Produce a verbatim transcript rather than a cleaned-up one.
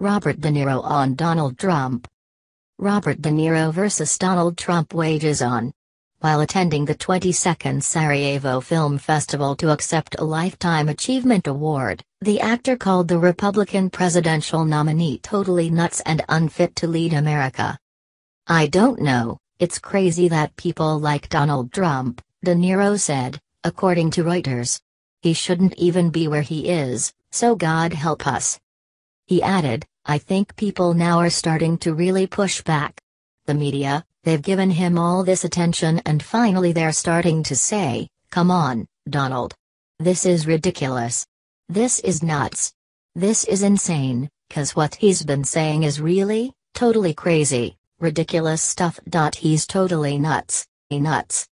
Robert De Niro on Donald Trump. Robert De Niro versus Donald Trump wages on. While attending the twenty-second Sarajevo Film Festival to accept a Lifetime Achievement Award, the actor called the Republican presidential nominee totally nuts and unfit to lead America. "I don't know, it's crazy that people like Donald Trump," De Niro said, according to Reuters. "He shouldn't even be where he is, so God help us." He added, "I think people now are starting to really push back. The media, they've given him all this attention and finally they're starting to say, come on, Donald. This is ridiculous. This is nuts. This is insane, 'cause what he's been saying is really, totally crazy, ridiculous stuff. He's totally nuts, nuts."